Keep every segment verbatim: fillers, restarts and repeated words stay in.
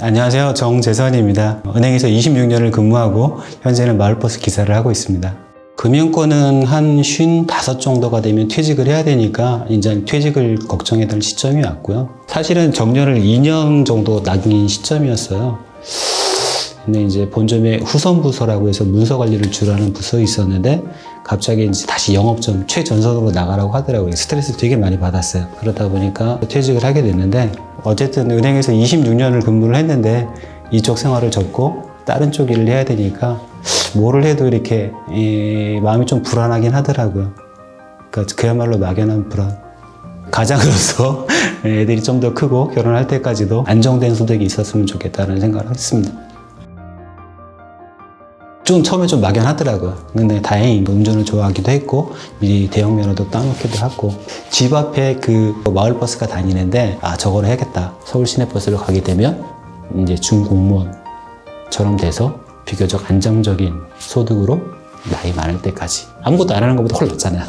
안녕하세요. 정재선입니다. 은행에서 이십육 년을 근무하고 현재는 마을버스 기사를 하고 있습니다. 금융권은 한 오십오 정도가 되면 퇴직을 해야 되니까 이제 퇴직을 걱정해야 될 시점이 왔고요. 사실은 정년을 이 년 정도 남긴 시점이었어요. 근데 이제 본점에 후선부서라고 해서 문서관리를 주라는 부서에 있었는데 갑자기 이제 다시 영업점 최전선으로 나가라고 하더라고요. 스트레스 되게 많이 받았어요. 그러다 보니까 퇴직을 하게 됐는데 어쨌든 은행에서 이십육 년을 근무를 했는데 이쪽 생활을 접고 다른 쪽 일을 해야 되니까 뭐를 해도 이렇게 마음이 좀 불안하긴 하더라고요. 그러니까 그야말로 막연한 불안. 가장으로서 애들이 좀 더 크고 결혼할 때까지도 안정된 소득이 있었으면 좋겠다는 생각을 했습니다. 좀 처음에 좀 막연하더라고요. 근데 다행히 운전을 좋아하기도 했고 미리 대형 면허도 따놓기도 하고 집 앞에 그 마을버스가 다니는데 아 저걸 해야겠다. 서울 시내버스로 가게 되면 이제 준공무원처럼 돼서 비교적 안정적인 소득으로 나이 많을 때까지 아무것도 안 하는 것보다 훨씬 낫잖아요.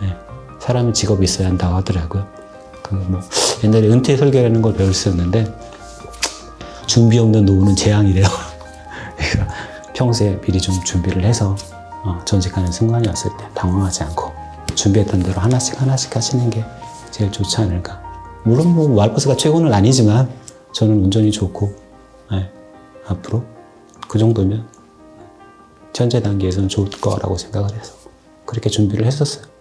네. 사람은 직업이 있어야 한다고 하더라고요. 그 뭐 옛날에 은퇴 설계라는 걸 배웠었는데 준비 없는 노후는 재앙이래요. 평소에 미리 좀 준비를 해서 전직하는 순간이 왔을 때 당황하지 않고 준비했던 대로 하나씩 하나씩 하시는 게 제일 좋지 않을까. 물론 뭐 마을버스가 최고는 아니지만 저는 운전이 좋고 네, 앞으로 그 정도면 현재 단계에서는 좋을 거라고 생각을 해서 그렇게 준비를 했었어요.